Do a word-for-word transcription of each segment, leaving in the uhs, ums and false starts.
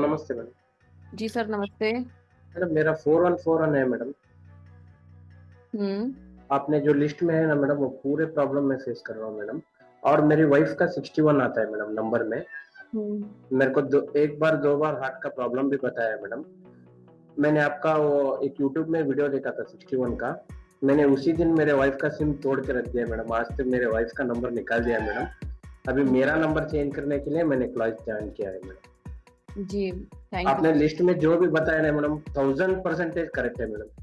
नमस्ते मैडम। जी सर नमस्ते। मैडम मेरा फोर वन फोर वन है मैडम। हम्म। आपने जो लिस्ट में है ना मैडम वो पूरे प्रॉब्लम में फेस कर रहा हूँ मैडम। और मेरी वाइफ का सिक्सटी वन आता है मैडम नंबर में। मेरे को दो एक बार दो बार हार्ट का प्रॉब्लम भी बताया है मैडम। मैंने आपका वो एक यूट्यूब में वीडियो देखा था सिक्सटी वन का। मैंने उसी दिन मेरे वाइफ का सिम तोड़ के रख दिया मैडम। आज तक मेरे वाइफ का नंबर निकाल दिया मैडम। अभी मेरा नंबर चेंज करने के लिए मैंने क्लास ज्वाइन किया है मैडम। जी थैंक यू। आपने लिस्ट में जो भी बताया ना मैडम थाउजेंड परसेंटेज करेक्ट है मैडम।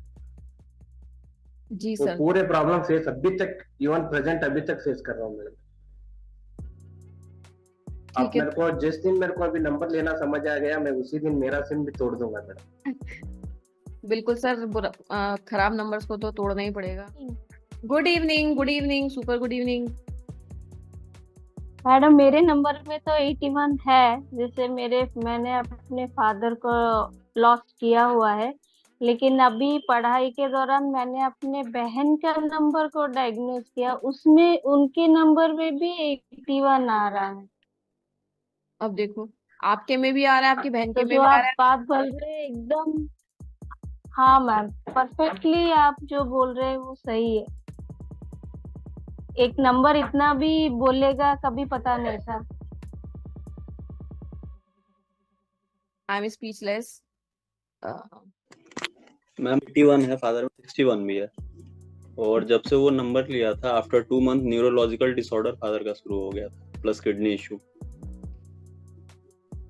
जी सर पूरे प्रॉब्लम फेस अभी तक इवन प्रेजेंट अभी तक फेस कर रहा हूँ मैडम। आप मेरे को जिस दिन मेरे को अभी नंबर लेना समझ आ गया मैं उसी दिन मेरा सिम भी तोड़ दूंगा मैडम। बिल्कुल सर खराब नंबर्स को तो तोड़ना ही पड़ेगा। Good evening good evening super good evening. Madam मेरे नंबर में तो इक्यासी है। जैसे मेरे मैंने अपने फादर को लॉस किया हुआ है लेकिन अभी पढ़ाई के दौरान मैंने अपने बहन का नंबर को डायग्नोज किया उसमें उनके नंबर में भी इक्यासी आ रहा है। अब देखो आपके में भी आ रहा है आपकी बहन के में भी आ रहा है। बात बोल रहे एकदम हाँ मैम परफेक्टली आप जो बोल रहे हैं वो सही है। एक नंबर इतना भी बोलेगा कभी पता नहीं था। I am speechless. मैम इक्यासी है फादर में इकसठ भी है। और जब से वो नंबर लिया था after two month neurological disorder father का शुरू हो गया था प्लस किडनी इशू।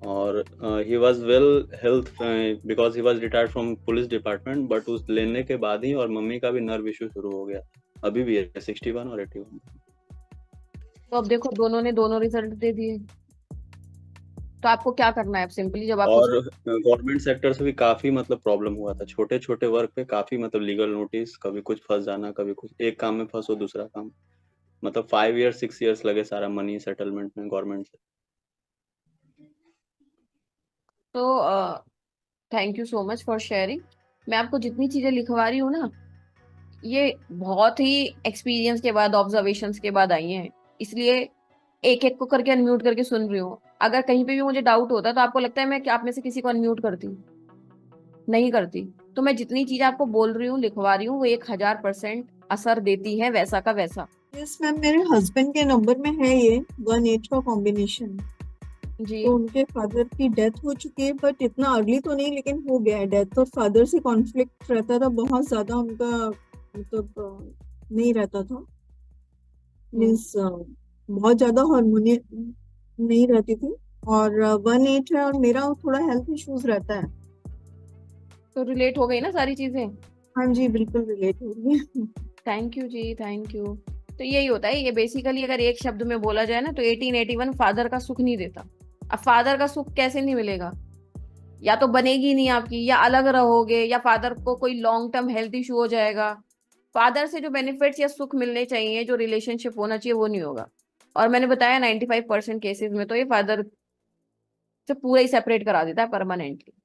और he was well health because he was retired from police department but उस लेने के बाद ही। और मम्मी का भी नर्व इशू शुरू हो गया अभी भी है इकसठ और इक्यासी। तो अब देखो दोनों ने दोनों रिजल्ट दे दिए। तो आपको क्या करना है अब सिंपली जब आप और गवर्नमेंट सेक्टर से भी काफी मतलब प्रॉब्लम हुआ था। छोटे छोटे वर्क पे काफी मतलब लीगल नोटिस कभी कुछ फंस जाना कभी कुछ एक काम में फंसो दूसरा काम मतलब फाइव ईयर सिक्स ईयर्स लगे सारा मनी सेटलमेंट में गवर्नमेंट से। तो thank you so much for sharing. मैं आपको जितनी चीजें लिखवा रही हूँ ना ये बहुत ही एक्सपीरियंस के बाद ऑब्जर्वेशंस के बाद आई हैं इसलिए एक एक को करके अनम्यूट करके सुन रही हूँ। अगर कहीं पे भी मुझे डाउट होता तो आपको लगता है मैं आप में से किसी को अनम्यूट करती नहीं करती। तो मैं जितनी चीजें आपको बोल रही हूँ लिखवा रही हूँ वो एक हजार परसेंट असर देती है वैसा का वैसा। यस मैम मेरे हस्बैंड के नंबर में है ये वन एट का कॉम्बिनेशन। जी तो उनके फादर की डेथ हो चुकी है बट इतना अर्ली तो नहीं लेकिन हो गया है डेथ। और फादर से कॉन्फ्लिक्ट रहता था बहुत ज्यादा उनका मतलब तो नहीं रहता था मीन्स बहुत ज्यादा हार्मोनियम नहीं रहती थी। और वन एट है और मेरा थोड़ा हेल्थ इश्यूज रहता है। तो रिलेट हो गई ना सारी चीजें। हाँ जी बिल्कुल रिलेट हो गई। थैंक यू जी थैंक यू। तो यही होता है ये बेसिकली अगर एक शब्द में बोला जाए ना तो अठारह इक्यासी फादर का सुख नहीं देता। अब फादर का सुख कैसे नहीं मिलेगा या तो बनेगी नहीं आपकी या अलग रहोगे या फादर को कोई लॉन्ग टर्म हेल्थ इशू हो जाएगा। फादर से जो बेनिफिट्स या सुख मिलने चाहिए जो रिलेशनशिप होना चाहिए वो नहीं होगा। और मैंने बताया नाइन्टी फाइव परसेंट केसेज में तो ये फादर से पूरा ही सेपरेट करा देता है परमानेंटली।